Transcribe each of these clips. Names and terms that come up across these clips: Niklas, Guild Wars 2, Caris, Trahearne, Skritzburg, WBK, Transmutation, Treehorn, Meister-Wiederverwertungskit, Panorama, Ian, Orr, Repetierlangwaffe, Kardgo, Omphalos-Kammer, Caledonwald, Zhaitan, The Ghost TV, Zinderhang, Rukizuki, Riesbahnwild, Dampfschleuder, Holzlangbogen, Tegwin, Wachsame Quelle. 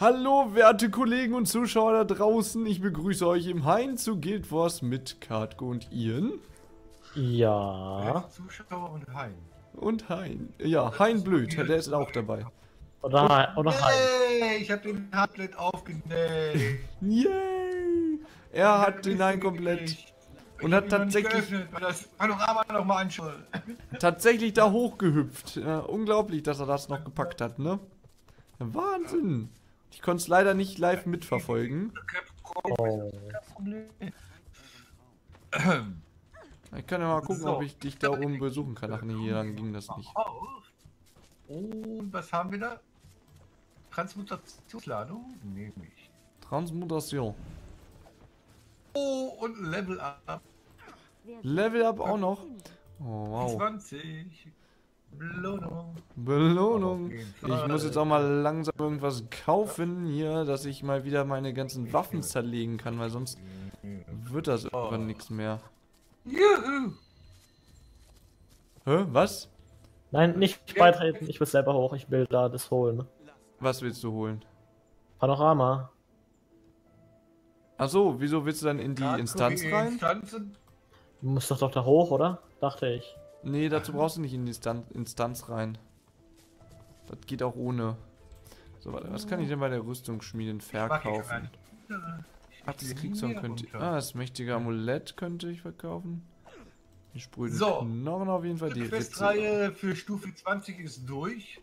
Hallo werte Kollegen und Zuschauer da draußen, ich begrüße euch im Hain zu Guild Wars mit Kardgo und Ian. Ja. Zuschauer und Hain. Und Hain. Ja, Hain Blöd, der ist auch dabei. Oder Hain. Yay, ich habe den Hain komplett aufgenommen. Yay. Er hat den Hain komplett. Und hat tatsächlich das Panorama noch mal anschauen. Tatsächlich da hochgehüpft. Unglaublich, dass er das noch gepackt hat, ne? Wahnsinn. Ich konnte es leider nicht live mitverfolgen. Oh. Ich kann ja mal gucken, ob ich dich da oben besuchen kann. Ach nee, hier dann ging das nicht. Und was haben wir da? Transmutationsladung? Nehme ich. Transmutation. Oh, und Level Up. Level Up auch noch. Oh, wow. 20. Belohnung. Belohnung. Ich muss jetzt auch mal langsam irgendwas kaufen hier, dass ich mal wieder meine ganzen Waffen zerlegen kann, weil sonst wird das irgendwann nichts mehr. Juhu. Hä? Was? Nein, nicht beitreten. Ich will selber hoch. Ich will da das holen. Was willst du holen? Panorama. Achso, wieso willst du dann in die Instanz rein? Du musst doch da hoch, oder? Dachte ich. Nee, dazu brauchst du nicht in die Instanz rein. Das geht auch ohne. So, warte, was kann ich denn bei der Rüstungsschmieden verkaufen? Ach, das Kriegshorn könnte ich... Ah, das mächtige Amulett könnte ich verkaufen. Ich sprühe so den Knochen auf jeden Fall. Die Questreihe für Stufe 20 ist durch.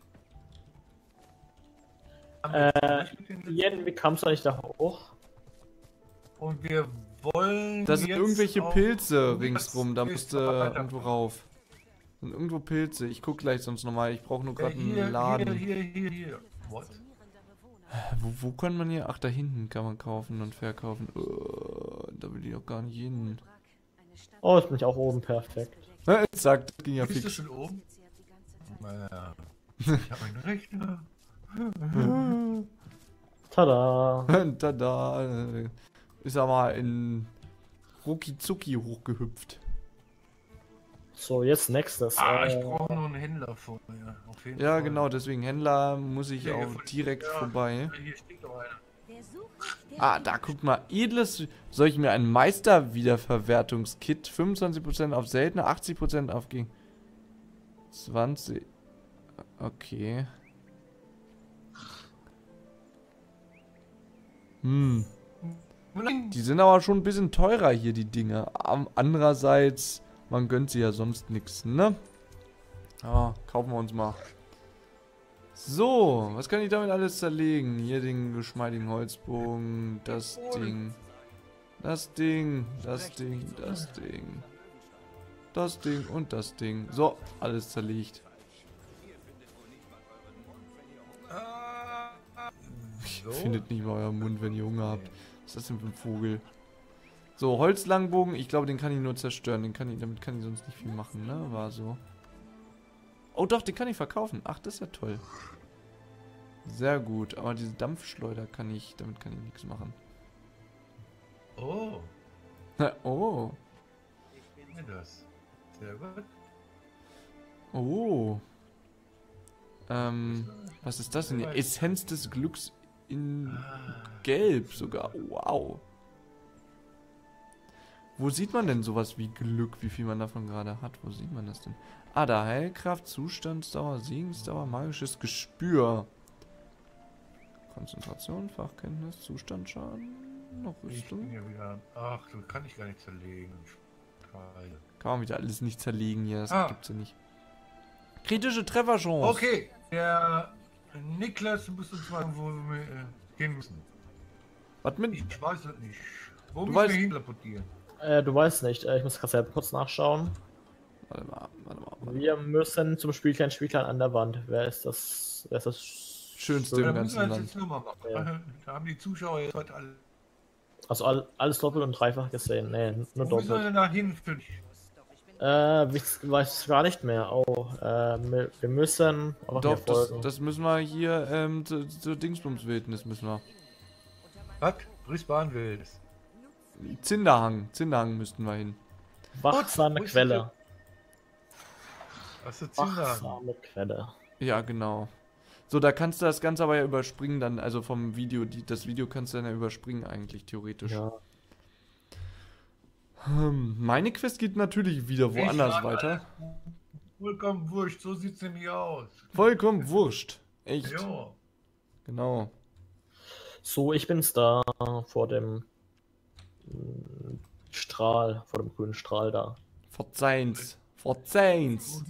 Wie kamst du eigentlich da hoch? Und wir wollen... Da sind irgendwelche Pilze ringsrum, da musst du irgendwo rauf. Sind irgendwo Pilze, ich guck gleich sonst nochmal, ich brauche nur gerade einen Laden. Hier. What? Wo kann man hier? Ach, da hinten kann man kaufen und verkaufen. Da will ich auch gar nicht hin. Oh, jetzt bin ich auch oben, perfekt. Zack, das ging ja fix. Bist du schon oben? Naja, ich hab einen Rechner. Tada. Tada. Ist er mal in Rukizuki hochgehüpft. So, jetzt nächstes. Ah, ich brauche noch einen Händler vor mir. Auf jeden Fall. Genau, deswegen Händler muss ich auch direkt vorbei. Hier steht doch einer. Ah, da guck mal. Edles, soll ich mir ein Meister-Wiederverwertungskit? 25% auf seltene, 80% auf gegen 20. Okay. Hm. Die sind aber schon ein bisschen teurer hier, die Dinger. Andererseits, man gönnt sie ja sonst nichts, ne? Ah, kaufen wir uns mal. So, was kann ich damit alles zerlegen? Hier den geschmeidigen Holzbogen, das Ding. Das Ding, das Ding, das Ding. Das Ding und das Ding. So, alles zerlegt. Findet nicht mal euren Mund, wenn ihr Hunger habt. Was ist das denn für ein Vogel? So, Holzlangbogen, ich glaube, den kann ich nur zerstören. Damit kann ich sonst nicht viel machen, ne? War so. Oh doch, den kann ich verkaufen. Ach, das ist ja toll. Sehr gut, aber diese Dampfschleuder damit kann ich nichts machen. Oh. Oh. Ich finde das. Sehr gut. Oh. Was ist das denn hier? Essenz des Glücks in Gelb sogar. Wow. Wo sieht man denn sowas wie Glück, wie viel man davon gerade hat? Wo sieht man das denn? Ah, da Heilkraft, Zustandsdauer, Segensdauer, magisches Gespür. Konzentration, Fachkenntnis, Zustandsschaden, noch Rüstung. Ach, das kann ich gar nicht zerlegen. Geil. Kann man wieder alles nicht zerlegen hier, das gibt's ja nicht. Kritische Trefferchance. Okay, der Niklas, du musst uns fragen, wo wir gehen müssen. Was mit? Ich weiß es nicht. Wo müssen wir hinlapportieren? Du weißt nicht. Ich muss gerade selber kurz nachschauen. Warte mal. Wir müssen zum Spielklein an der Wand. Wer ist das Schönste im ganzen Land? Da haben die Zuschauer jetzt heute alle... Also alles doppelt und dreifach gesehen. Nee, nur doppelt. Wo müssen wir denn da hin? Ich weiß es gar nicht mehr. Oh, wir müssen... Doch, das müssen wir hier zur Dingsbums-Wildnis müssen wir. Was? Riesbahnwild. Zinderhang müssten wir hin. Wachsame Quelle. Achso, Zinderhang. Wachsame Quelle. Ja, genau. So, da kannst du das Ganze aber ja überspringen dann, also vom Video, das Video kannst du dann ja überspringen eigentlich, theoretisch. Ja. Meine Quest geht natürlich wieder woanders weiter. Vollkommen wurscht, so sieht's nämlich aus. Vollkommen wurscht, echt. Jo. Genau. So, ich bin's da vor dem Strahl, vor dem grünen Strahl da. Verzeihen's, verzeihen's.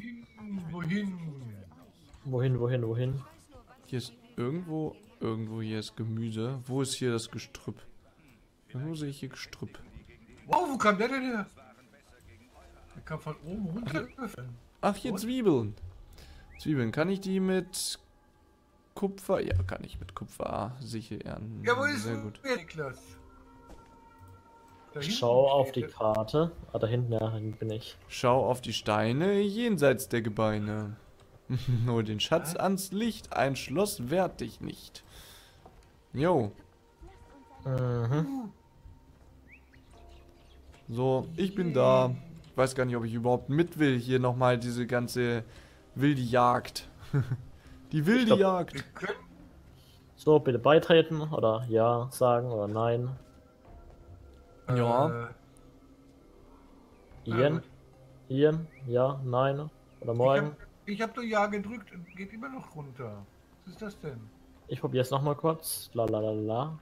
Wohin? Hier ist irgendwo hier ist Gemüse. Wo ist hier das Gestrüpp? Wo sehe ich hier Gestrüpp? Wow, wo kam der denn her? Der kam von oben runter. Ach, hier Zwiebeln. Zwiebeln, kann ich die mit Kupfer? Ja, kann ich mit Kupfer sicher ernten. Ja, wo ist sehr gut. Niklas? Schau auf die Karte. Ah, da hinten, ja, bin ich. Schau auf die Steine jenseits der Gebeine. Nur den Schatz ans Licht, ein Schloss wehrt dich nicht. Jo. Mhm. So, ich bin da. Ich weiß gar nicht, ob ich überhaupt mit will. Hier nochmal diese ganze wilde Jagd. Die wilde Jagd. So, bitte beitreten oder ja sagen oder nein. Ja. Ian, ja, nein oder morgen. Ich hab nur Ja gedrückt und geht immer noch runter. Was ist das denn? Ich probiere es nochmal kurz. Lalalala.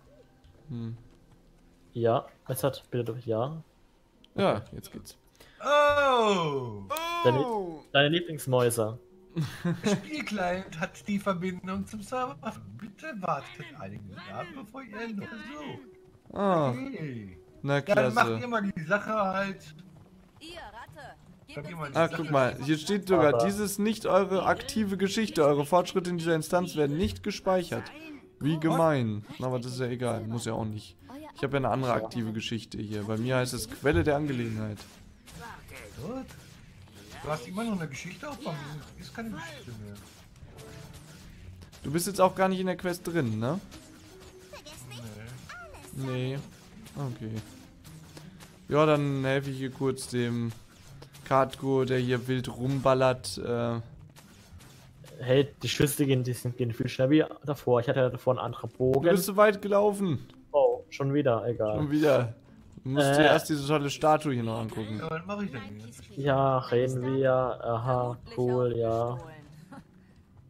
Ja, es hat bitte durch Ja. Ja, jetzt geht's. Oh! Deine Lieblingsmäuse. Der Spielclient hat die Verbindung zum Server. Bitte wartet einige Minuten, bevor ihr noch so. Ah. Okay. Na klasse. Dann macht ihr mal die Sache halt. Ihr Ratte. Ah, guck mal, hier steht sogar, dies ist nicht eure aktive Geschichte, eure Fortschritte in dieser Instanz werden nicht gespeichert. Wie gemein. Aber das ist ja egal, muss ja auch nicht. Ich habe ja eine andere aktive Geschichte hier, bei mir heißt es Quelle der Angelegenheit. Gut. Du hast immer noch eine Geschichte aufbauen, ist keine Geschichte mehr. Du bist jetzt auch gar nicht in der Quest drin, ne? Nee. Okay. Ja, dann helfe ich hier kurz dem Kardgo, der hier wild rumballert. Hey, die Schüsse gehen viel schneller wie davor. Ich hatte ja davor einen anderen Bogen. Du bist so weit gelaufen. Oh, schon wieder, egal. Schon wieder. Du musst dir erst diese tolle Statue hier noch angucken. Ja, was mach ich denn hier? Ja, reden wir. Aha, cool, ja.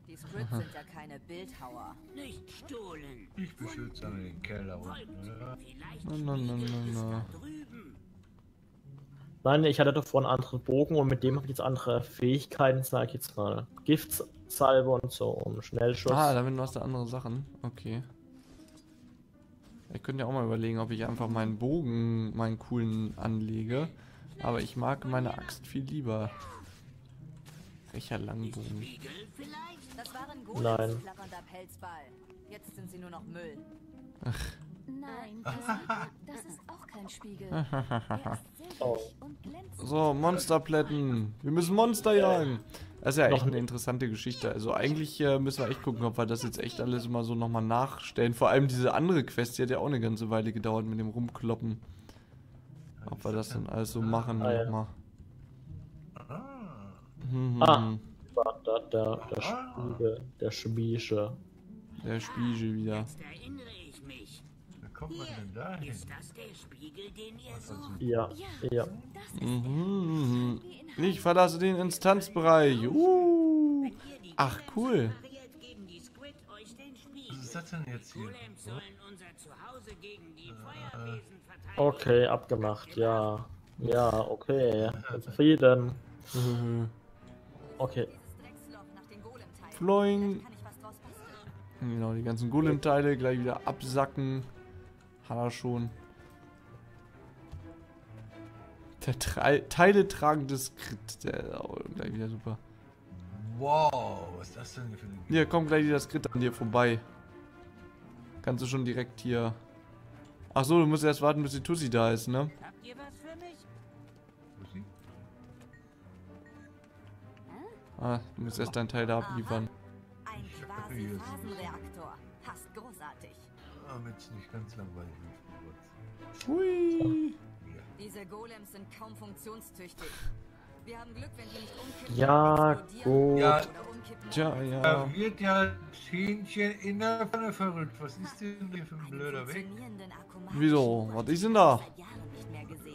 Die Scripts sind ja keine Bildhauer. Nicht stohlen. Ich beschütze den Keller unten, oder? Na. Nein, ich hatte doch vorhin einen anderen Bogen und mit dem habe ich jetzt andere Fähigkeiten, sage ich jetzt mal. Giftsalbe und so, um Schnellschuss. Ah, damit machst du andere Sachen. Okay. Ich könnte ja auch mal überlegen, ob ich einfach meinen Bogen, meinen coolen anlege. Aber ich mag meine Axt viel lieber. Welcher Langbogen? Nein. Jetzt sind sie nur noch Müll. Ach. Nein, das ist auch kein Spiegel. So, Monsterplätten. Wir müssen Monster jagen. Das ist ja echt eine interessante Geschichte. Also eigentlich müssen wir echt gucken, ob wir das jetzt echt alles immer so nochmal nachstellen. Vor allem diese andere Quest, die hat ja auch eine ganze Weile gedauert mit dem Rumkloppen. Ob wir das dann alles so machen nochmal. Der Spiegel wieder. Kommt man denn da hin? Ist das der Spiegel, den ihr sucht? Ja. Ich verlasse den Instanzbereich. Ach, cool. Was ist das denn jetzt hier? Okay, abgemacht, ja. Ja, okay. Zufrieden. Okay. Floing. Genau, die ganzen Golem-Teile gleich wieder absacken. Hat er schon. Der Teiletragende Skript. Der gleich wieder super. Wow, was ist das denn hier für ein... Hier, kommt gleich wieder Skript an dir vorbei. Kannst du schon direkt hier... Ach so, du musst erst warten, bis die Tussi da ist, ne? Habt ihr was für mich? Tussi? Ah, du musst erst deinen Teil da abliefern. Ein Quasi-Phasenreaktor. Passt großartig. Damit es nicht ganz langweilig wird. Hui! Diese Golems sind kaum funktionstüchtig. Wir haben Glück, wenn die nicht umkippen. Ja, gut. Ja. Tja, ja. Da wird ja Hähnchen in der Pfanne verrückt. Was ist denn hier für ein blöder Weg? Wieso? Was ist denn da?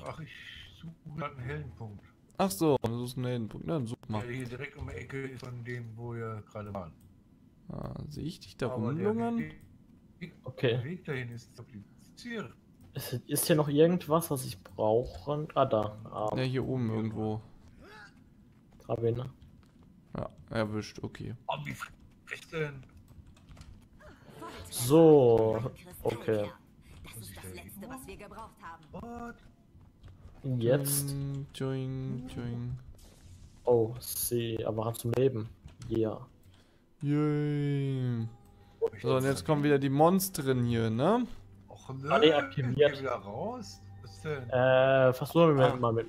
Ach, ich suche gerade einen hellen Punkt. Ach so, das ist ein hellen Punkt. Na, dann such mal. Ja, hier direkt um die Ecke von dem, wo wir gerade waren. Ah, sehe ich dich da rumlungern? Okay. Der Weg dahin ist kompliziert. Ist hier noch irgendwas, was ich brauche? Ah, da. Ah. Ja, hier oben irgendwo. Rabine. Ja, erwischt, okay. Oh, wie ist denn? So, okay. Das ist das Letzte, was wir gebraucht haben. Und jetzt? Tjoing, tjoing. Oh, see, aber hat zum Leben. Ja. Yeah. Yay. So, und jetzt kommen wieder die Monstren hier, ne? Alle aktiviert. Wieder raus? Was denn? Versuchen wir mal mit.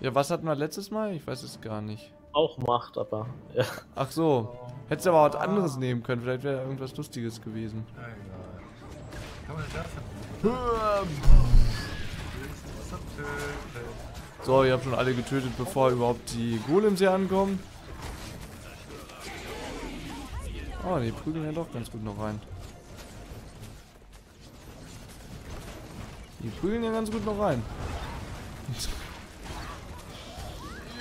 Ja, was hatten wir letztes Mal? Ich weiß es gar nicht. Auch Macht, aber. Ja. Ach so. Hättest du aber was anderes nehmen können. Vielleicht wäre irgendwas Lustiges gewesen. Ja, egal. Kann man das so, ich habe schon alle getötet, bevor überhaupt die Golems hier ankommen. Oh, die prügeln ja doch ganz gut noch rein. Die prügeln ja ganz gut noch rein.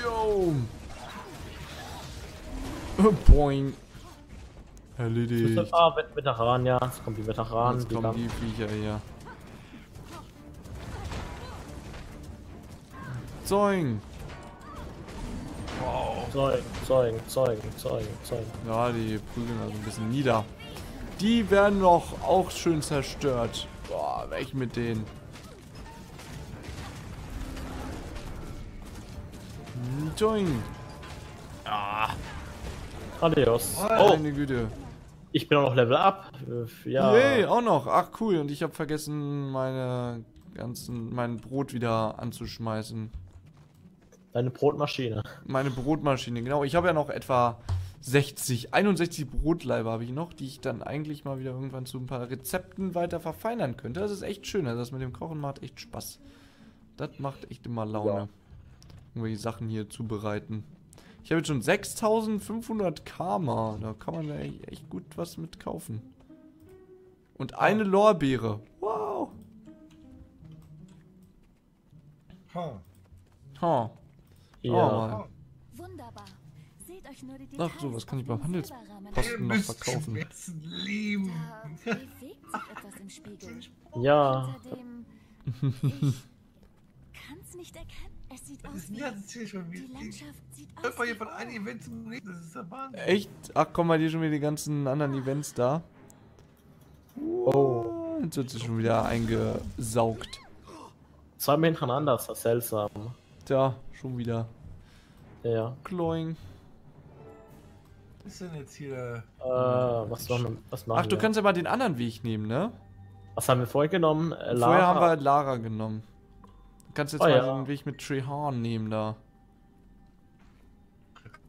Yo! Boing! Erledigt. Ah, Veteran, ja. Jetzt kommen die Veteranen. Jetzt kommen die Viecher hier. Zeugen! Wow. Zeugen. Ja, die prügeln also ein bisschen nieder. Die werden doch auch schön zerstört. Boah, weg mit denen. Join. Ah. Adios. Oh, meine Güte. Ich bin auch noch Level Up. Ja. Nee, auch noch. Ach cool. Und ich habe vergessen, mein Brot wieder anzuschmeißen. Deine Brotmaschine. Meine Brotmaschine, genau. Ich habe ja noch etwa 61 Brotleibe habe ich noch, die ich dann eigentlich mal wieder irgendwann zu ein paar Rezepten weiter verfeinern könnte. Das ist echt schön. Also das mit dem Kochen macht echt Spaß. Das macht echt immer Laune. Ja. Irgendwelche Sachen hier zubereiten. Ich habe jetzt schon 6500 Karma. Da kann man ja echt gut was mit kaufen. Und eine Lorbeere. Wow. Ha. Ha. Ja. Wunderbar. Seht euch nur die Details. Ach so, was kann ich beim Handelsposten noch verkaufen? Ja. Kann's nicht erkennen. Es sieht aus wie die Landschaft sieht aus hier von einem Event zum nächsten. Das ist der Wahnsinn. Echt? Ach komm mal, hier schon wieder die ganzen anderen Events da. Oh, jetzt wird sie schon wieder eingesaugt. Zweimal hintereinander, das ist seltsam. Tja, schon wieder. Ja. Kloing. Was ist denn jetzt hier? Was machen wir? Ach, du kannst ja mal den anderen Weg nehmen, ne? Was haben wir vorher genommen? Lara. Vorher haben wir Lara genommen. Kannst jetzt mal den Weg mit Treehorn nehmen da.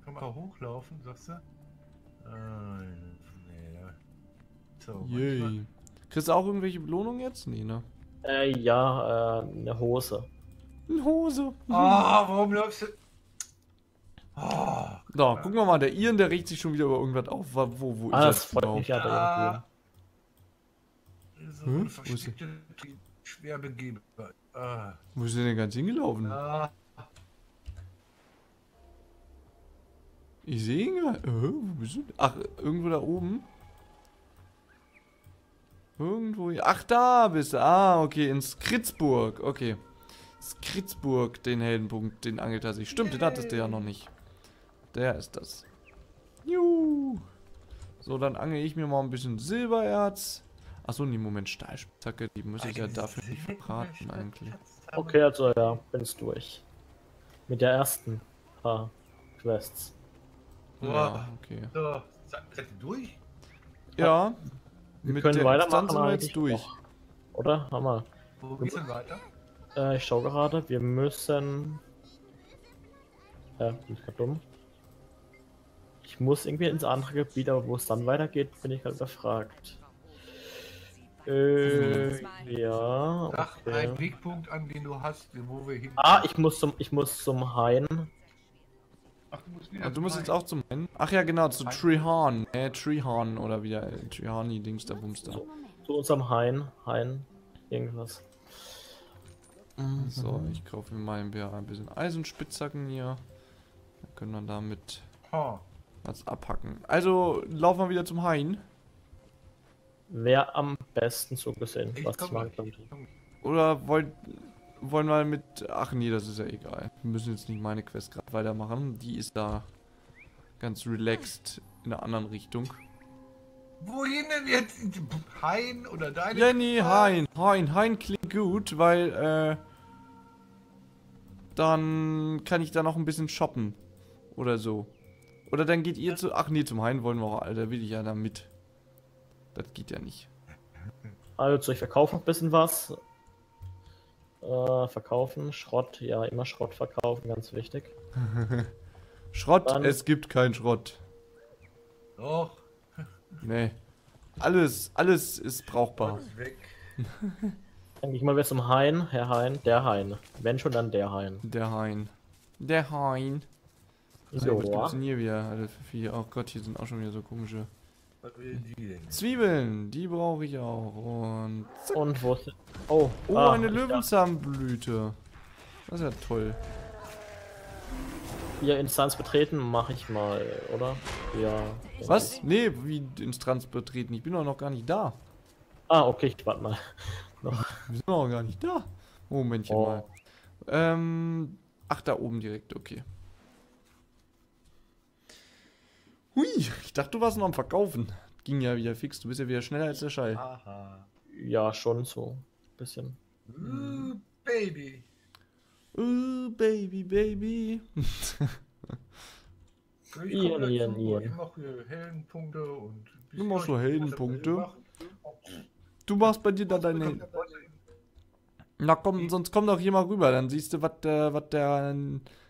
Kann man hochlaufen, sagst du? Nee. So, yay. Kriegst du auch irgendwelche Belohnungen jetzt? Nee, ne? Ja, eine Hose. Eine Hose? Ah, warum läufst du? Ah. Da, gucken wir mal, der Ian, der regt sich schon wieder über irgendwas auf. Wo ist das? Freut mich ja irgendwie. Wo ist der? Schwerbegeber. Wo ist der denn ganz hingelaufen? Ich sehe ihn gar nicht. Wo bist du? Ach, irgendwo da oben? Irgendwo hier. Ach, da bist du. Ah, okay, in Skritzburg. Okay. Skritzburg, den Heldenpunkt, den angelt er sich. Stimmt, den hattest du ja noch nicht. Der ist das. Juhu. So, dann angel ich mir mal ein bisschen Silbererz. Achso, nee, Moment, Stahlspitzhacke, die muss ich ja dafür nicht verbraten eigentlich. Okay, also ja, bin es durch. Mit der ersten paar Quests. Ja, okay. So, seid ihr durch? Ja, wir können weitermachen, sind wir jetzt durch. Noch, oder? Hammer. Wo geht's denn weiter? Ich schau gerade, wir müssen... bin ich grad dumm. Ich muss irgendwie ins andere Gebiet, aber wo es dann weitergeht, bin ich gerade überfragt. Ja. Sag einen Wegpunkt an, den du hast, wo wir hin. Ah, ich muss zum Hain. Ach, du musst wieder. Ach, du musst jetzt auch zum Rennen? Ach ja, genau, zu Treehorn. Treehorn oder wieder Treehorn-Dings da Bumster. Zu unserem Hain. Irgendwas. So, ich kaufe mir mal ein bisschen Eisenspitzhacken hier. Dann können wir damit was abhacken. Also laufen wir wieder zum Hain. Wer am besten so gesehen, was ich mag. Oder wollen wir mit... Ach nee, das ist ja egal. Wir müssen jetzt nicht meine Quest gerade weitermachen. Die ist da ganz relaxed in einer anderen Richtung. Wohin denn jetzt? Hain oder deine? Ja, nee, Hain klingt gut, weil dann kann ich da noch ein bisschen shoppen. Oder so. Oder dann geht ihr zu... Ach nee, zum Hain wollen wir auch, Alter, will ich ja da mit. Das geht ja nicht. Also, ich verkaufe noch ein bisschen was. Verkaufen, Schrott, ja, immer Schrott verkaufen, ganz wichtig. Schrott, dann... es gibt keinen Schrott. Doch. Nee. Alles ist brauchbar. Alles weg. Denke ich mal, wer zum Hain? Herr Hain? Der Hain. Wenn schon, dann der Hain. Der Hain. So, was gibt's denn hier wieder? Alter, oh Gott, hier sind auch schon wieder so komische... Zwiebeln, die brauche ich auch. Und zack. Und wo ist... eine Löwenzahnblüte. Das ist ja toll. Ja, Instanz betreten mache ich mal, oder? Ja. Was? Nee, wie Instanz betreten? Ich bin doch noch gar nicht da. Ah, okay, ich warte mal. Wir sind noch gar nicht da. Momentchen mal. Ach, da oben direkt, okay. Hui, ich dachte, du warst noch am Verkaufen. Ging ja wieder fix, du bist ja wieder schneller als der Schall. Aha. Ja, schon so. Bisschen. Baby. Baby. Ian. Du machst so Heldenpunkte. Du machst bei dir da deine... Na komm, sonst komm doch hier mal rüber, dann siehst du, was der...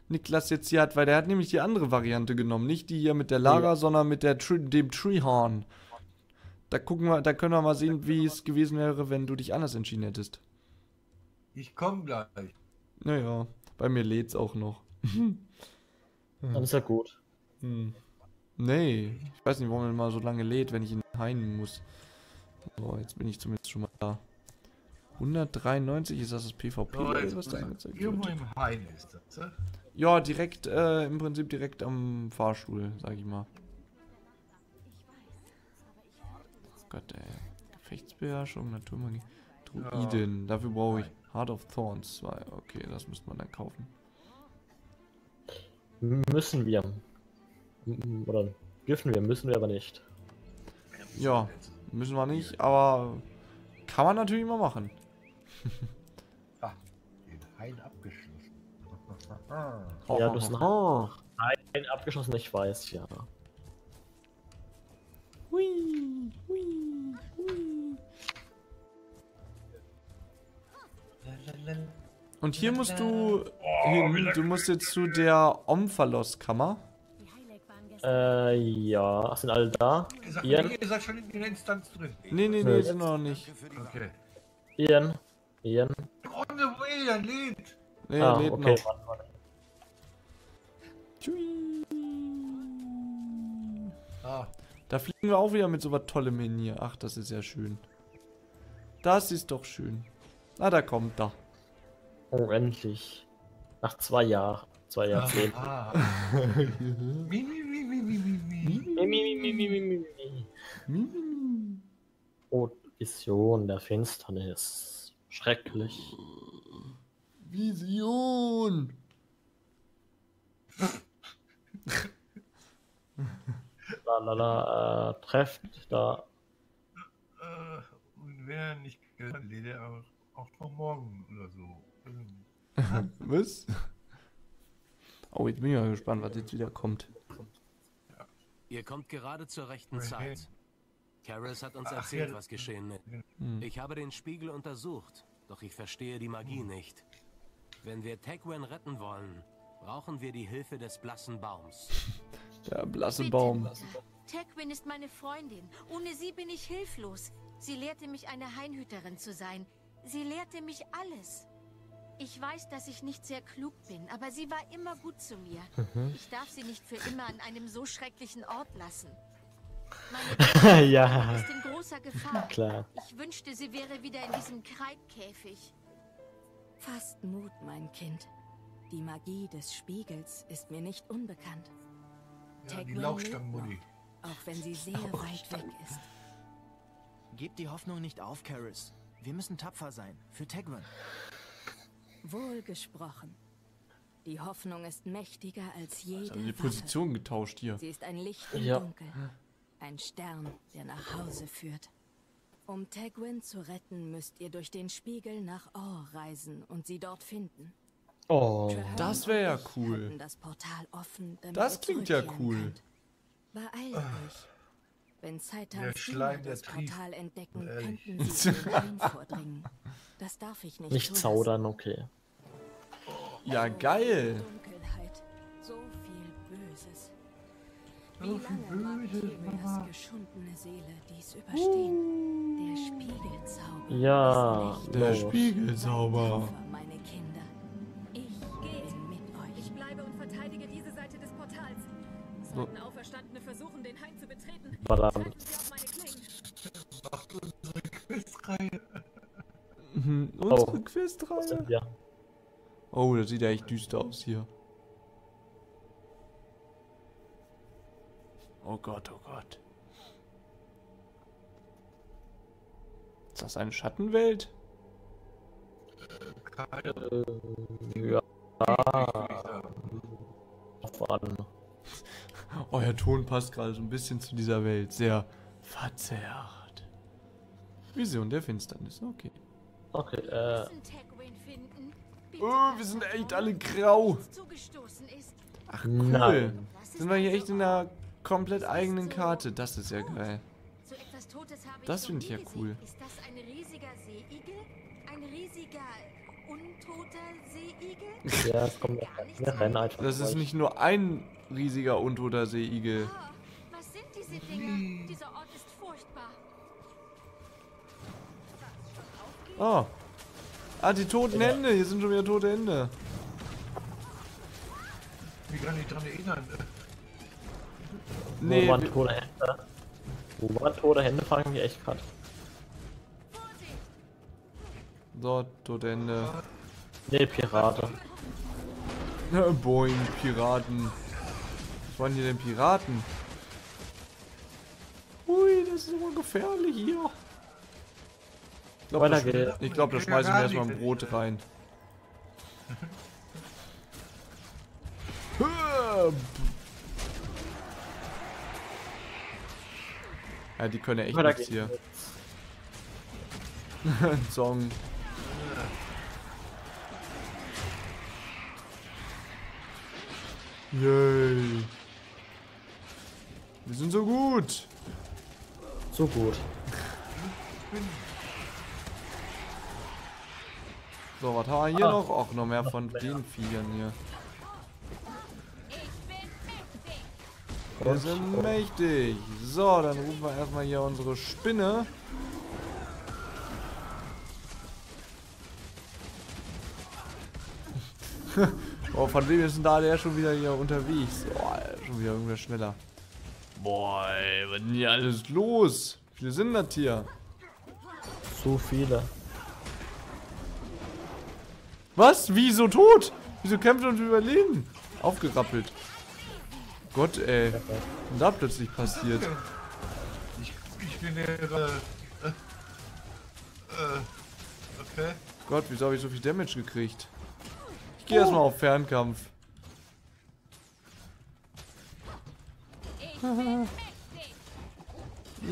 Niklas jetzt hier hat, weil der hat nämlich die andere Variante genommen, nicht die hier mit der Lager, sondern mit der dem Treehorn. Da können wir mal sehen, wie es gewesen wäre, wenn du dich anders entschieden hättest. Ich komm gleich. Naja, bei mir lädt's auch noch. Dann ist ja gut. Nee, ich weiß nicht, warum man mal so lange lädt, wenn ich ihn heilen muss. So, jetzt bin ich zumindest schon mal da. 193 ist das PvP, was da angezeigt wird. Irgendwo im Hain ist das, ne? Ja, direkt, im Prinzip direkt am Fahrstuhl, sag ich mal. Oh Gott, ey. Gefechtsbeherrschung, Naturmagie, Druiden. Ja. Dafür brauche ich Heart of Thorns 2. Okay, das müsste man dann kaufen. Müssen wir. Oder dürfen wir, müssen wir aber nicht. Ja, müssen wir nicht, aber kann man natürlich mal machen. Den Hain abgeschossen. Ja, du hast einen abgeschossen, ich weiß, ja. Hui. Und hier musst du hin, du musst jetzt zu der Omphalos-Kammer. Ja, sind alle da? Ian? Ihr seid schon in der Instanz drin. Nee, sind wir noch nicht. Okay. Ian. Nee, er lebt noch. Warte. Tschüss. Da fliegen wir auch wieder mit so was Tollem hin hier. Ach, das ist ja schön. Das ist doch schön. Na, da kommt er. Oh, endlich. Nach 2 Jahren. 2 Jahrzehnte. Oh, Vision der Finsternis. Schrecklich. Vision! Trefft da. Und wenn er nicht gehört, lädt er auch noch morgen oder so. Was? Oh, jetzt bin ich mal gespannt, was jetzt wieder kommt. Ja. Ihr kommt gerade zur rechten Zeit. Caris hat uns erzählt, was geschehen ist. Ich habe den Spiegel untersucht, doch ich verstehe die Magie nicht. Wenn wir Tegwin retten wollen, brauchen wir die Hilfe des blassen Baums. Der blasse Baum. Tegwin ist meine Freundin. Ohne sie bin ich hilflos. Sie lehrte mich, eine Hainhüterin zu sein. Sie lehrte mich alles. Ich weiß, dass ich nicht sehr klug bin, aber sie war immer gut zu mir. Ich darf sie nicht für immer an einem so schrecklichen Ort lassen. Meine ja. ist in großer Gefahr. Klar. Ich wünschte, sie wäre wieder in diesem Kreidkäfig. Fast Mut, mein Kind. Die Magie des Spiegels ist mir nicht unbekannt. Ja, die Lauchstangenmutti. Auch wenn sie sehr weit weg ist. Gebt die Hoffnung nicht auf, Caris. Wir müssen tapfer sein. Für Tegwin. Wohl gesprochen. Die Hoffnung ist mächtiger als jede. Also die Position Waffe. Getauscht hier. Sie ist ein Licht im ja. Dunkel. Ein Stern, der nach Hause führt. Um Tegwin zu retten, müsst ihr durch den Spiegel nach Orr reisen und sie dort finden. Oh, Trahearne das wäre ja cool. Das Portal offen, damit das klingt ja cool. Beeilt euch. Wenn Zhaitans Schleim das Portal entdecken, könnten sie vordringen. Das darf ich nicht. Nicht zaudern, okay. Ja, geil. Dunkelheit. So viel Böses. Wie lange mag geschundene Seele dies überstehen? Der Spiegelzauber. Ja, der Spiegelzauber. Meine Kinder. Ich gehe mit euch. Ich bleibe und verteidige diese Seite des Portals. Es sollten Auferstandene versuchen, den Hain zu betreten. Verdammt. Macht unsere Questreihe. Unsere Questreihe? Ja. Oh, das sieht ja echt düster aus hier. Oh Gott, oh Gott. Ist das eine Schattenwelt? Ja. Euer Ton passt gerade so ein bisschen zu dieser Welt. Sehr verzerrt. Vision der Finsternis, okay. Okay, oh, wir sind echt alle grau. Ach, cool. Nein. Sind wir hier echt in einer komplett eigenen Karte? Das ist ja geil. Das finde ich ja cool. Ist das ein riesiger Seeigel? Ein riesiger untoter Seeigel? Ja, es kommt ja rein. Das ist nicht nur ein riesiger untoter Seeigel. Was sind diese Dinger? Dieser Ort ist furchtbar. Oh. Ah, die toten Hände. Hier sind schon wieder tote Hände. Ich kann mich dran erinnern. Nee, wo waren tote Hände? Wo waren tote Hände? Fragen mich echt gerade. So, tote Hände. Nee, Pirate. Boing, Piraten. Was waren hier denn Piraten? Ui, das ist immer gefährlich hier. Ich glaube, da schmeiße ich mir erstmal ein Brot rein. Ja, die können ja echt nichts hier. Song. Yay. Wir sind so gut. So gut. So, was haben wir hier noch? Auch noch mehr von den Viechern hier. Wir sind mächtig. So, dann rufen wir erstmal hier unsere Spinne. Oh, von wem ist denn da der schon wieder hier unterwegs? Oh, schon wieder irgendwer schneller. Boah, ey, was ist denn hier alles los? Wie viele sind das hier? So viele. Was? Wieso tot? Wieso kämpft und überleben? Aufgerappelt. Gott, ey. Und da plötzlich passiert. Ich bin hier okay. Gott, wieso habe ich so viel Damage gekriegt? Ich gehe erstmal auf Fernkampf.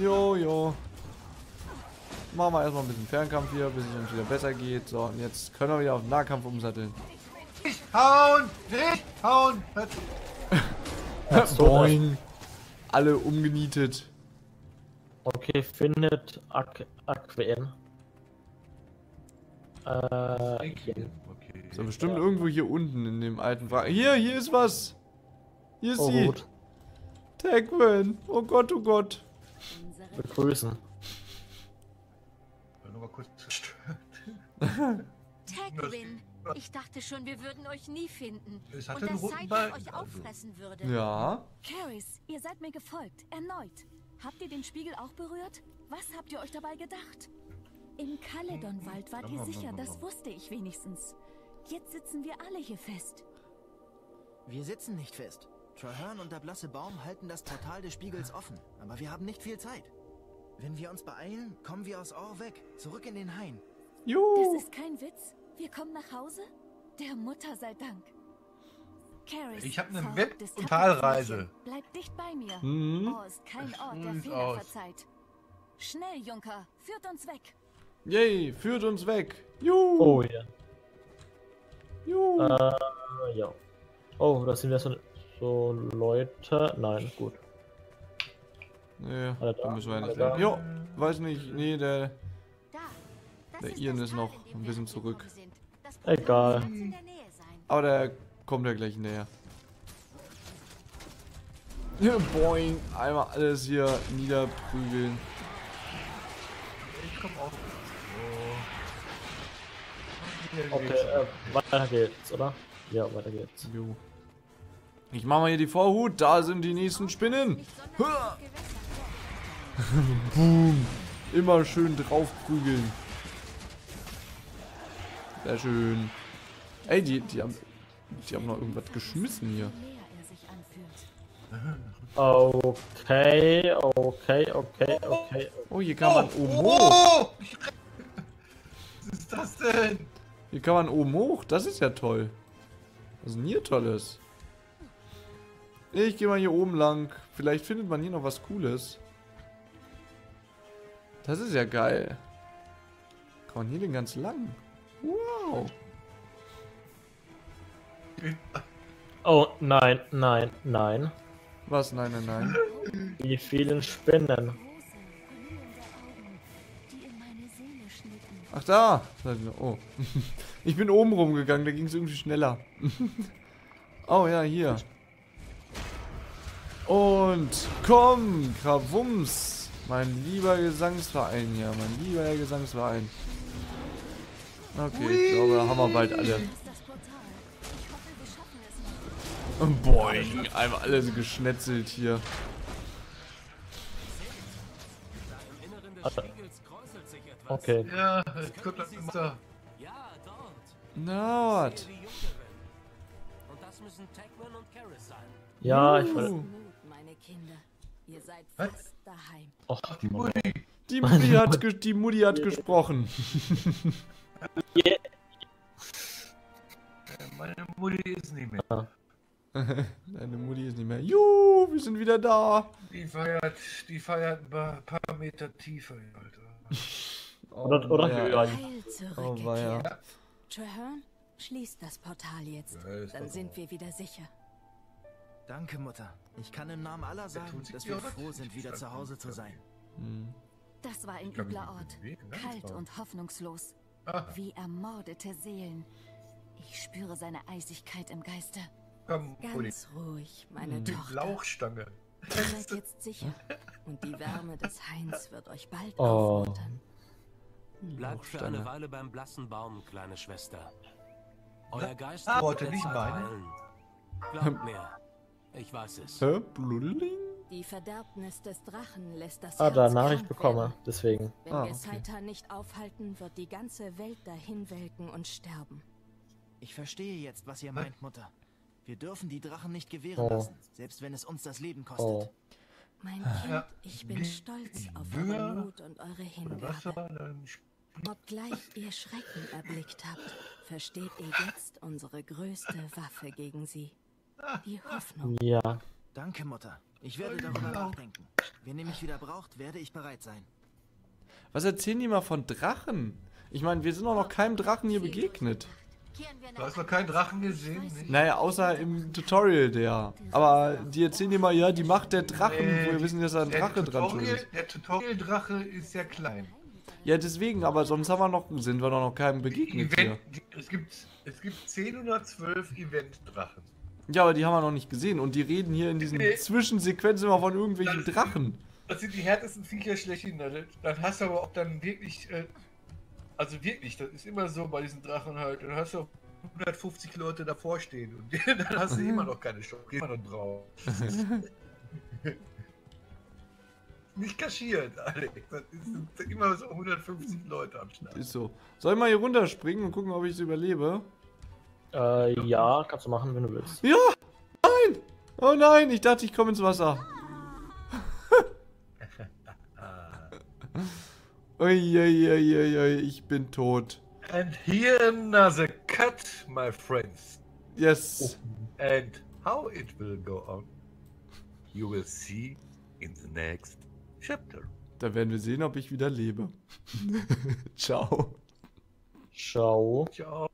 Jo, jo. Machen wir erstmal ein bisschen Fernkampf hier, bis es uns wieder besser geht. So, und jetzt können wir wieder auf den Nahkampf umsatteln. Nicht hauen! Nicht hauen! Boing! Alle umgenietet. Okay, findet Aquen. Okay. So, bestimmt irgendwo hier unten in dem alten Wagen. Hier ist was! Hier ist sie! Gut. Tegwin! Oh Gott, oh Gott! Begrüßen. Tegwin, Ich dachte schon, wir würden euch nie finden. Es hat und dass Zeitlich euch auffressen würde. Ja. Caris, ihr seid mir gefolgt, erneut. Habt ihr den Spiegel auch berührt? Was habt ihr euch dabei gedacht? Im Caledonwald wart ihr sicher, das wusste ich wenigstens. Jetzt sitzen wir alle hier fest. Wir sitzen nicht fest. Trahearne und der blasse Baum halten das Portal des Spiegels offen. Aber wir haben nicht viel Zeit. Wenn wir uns beeilen, kommen wir aus Orr weg. Zurück in den Hain. Juhu. Das ist kein Witz. Wir kommen nach Hause? Der Mutter sei Dank. Caris, ich habe eine Web- und Talreise. Bleib dicht bei mir. Orr ist kein Ort, der Fehler verzeiht. Schnell, Junker. Führt uns weg. Yay, führt uns weg. Juhu. Oh, ja. Juhu. Ja. Oh, das sind wir so Leute. Nein, gut. Ja, da müssen wir nicht lang. Jo, weiß nicht. Nee, der Ian ist noch ein bisschen zurück. Egal. Aber der kommt ja gleich näher. Ja, boing. Einmal alles hier niederprügeln. Ich komm auch. So. Okay, weiter geht's, oder? Ja, weiter geht's. Jo. Ich mach mal hier die Vorhut. Da sind die nächsten Spinnen. Boom. Immer schön draufprügeln. Sehr schön. Ey, die haben noch irgendwas geschmissen hier. Okay. Oh, hier kann man oben hoch. Was ist das denn? Hier kann man oben hoch. Das ist ja toll. Was ist denn hier Tolles? Ich gehe mal hier oben lang. Vielleicht findet man hier noch was Cooles. Das ist ja geil. Kann man hier den ganz lang? Wow. Oh, nein, nein, nein. Was? Nein, nein, nein. Die vielen Spinnen. Ach da. Oh. Ich bin oben rumgegangen, da ging es irgendwie schneller. Oh ja, hier. Und komm, Krawums. Mein lieber Gesangsverein hier, mein lieber Herr Gesangsverein. Okay, ich glaube, da haben wir bald alle. Boing, einmal alles geschnetzelt hier. Okay. Ja, guck mal, da. Na, was? Und das müssen Tegwin und Caris sein. Ja, ich will. Ihr seid fast daheim. Ach, die Mutti. Die Mutti hat gesprochen. Yeah. Meine Mutti ist nicht mehr. Deine Mutti ist nicht mehr. Juhu, wir sind wieder da. Die feiert ein paar Meter tiefer, Alter. Oder? Oh, weia. Trahearne, schließ das Portal jetzt. Dann sind wir wieder sicher. Danke, Mutter. Ich kann im Namen aller sagen, dass wir froh sind, wieder zu Hause zu sein. Das war ein übler Ort. Kalt und hoffnungslos. Wie ermordete Seelen. Ich spüre seine Eisigkeit im Geiste. Ganz ruhig, meine Tochter. Die Lauchstange. Ihr seid jetzt sicher. Und die Wärme des Hains wird euch bald aufmuntern. Bleibt für eine Weile beim blassen Baum, kleine Schwester. Euer Geist wollte nicht weinen. Glaubt mir. Ich weiß es. Die Verderbnis des Drachen lässt das Herz krank werden. Ich bekomme, deswegen. Wenn wir Zhaitan nicht aufhalten, wird die ganze Welt dahin welken und sterben. Ich verstehe jetzt, was ihr meint, Mutter. Wir dürfen die Drachen nicht gewähren lassen, selbst wenn es uns das Leben kostet. Mein Kind, ich bin stolz auf euren Mut und eure Hingabe. Obgleich ihr Schrecken erblickt habt, versteht ihr jetzt unsere größte Waffe gegen sie. Die Hoffnung. Ja. Danke, Mutter. Ich werde darüber nachdenken. Wenn ihr mich wieder braucht, werde ich bereit sein. Was erzählen die mal von Drachen? Ich meine, wir sind doch noch keinem Drachen hier begegnet. Du hast noch keinen Drachen gesehen? Nicht? Naja, außer im Tutorial der. Aber die erzählen dir mal, ja, die Macht der Drachen, wo wir wissen, dass da ein Drache dran ist. Der Tutorial-Drache ist ja klein. Ja, deswegen, aber sonst haben wir noch, sind wir doch noch keinem begegnet hier. Es gibt 10 oder 12 Event-Drachen. Ja, aber die haben wir noch nicht gesehen und die reden hier in diesen Zwischensequenzen immer von irgendwelchen Drachen. Das sind die härtesten Viecher schlechthin. Dann hast du aber auch dann wirklich, also wirklich, das ist immer so bei diesen Drachen halt, dann hast du auch 150 Leute davor stehen und dann hast du immer noch keine Chance. Immer noch drauf. Nicht kaschiert, Alex. Das sind immer so 150 Leute am Start. Ist so. Soll ich mal hier runterspringen und gucken, ob ich es überlebe? Ja, kannst du machen, wenn du willst. Ja! Nein! Oh nein, ich dachte, ich komme ins Wasser. Uiuiuiui, ich bin tot. And here another cut, my friends. Yes. Oh. And how it will go on, you will see in the next chapter. Da werden wir sehen, ob ich wieder lebe. Ciao. Ciao. Ciao.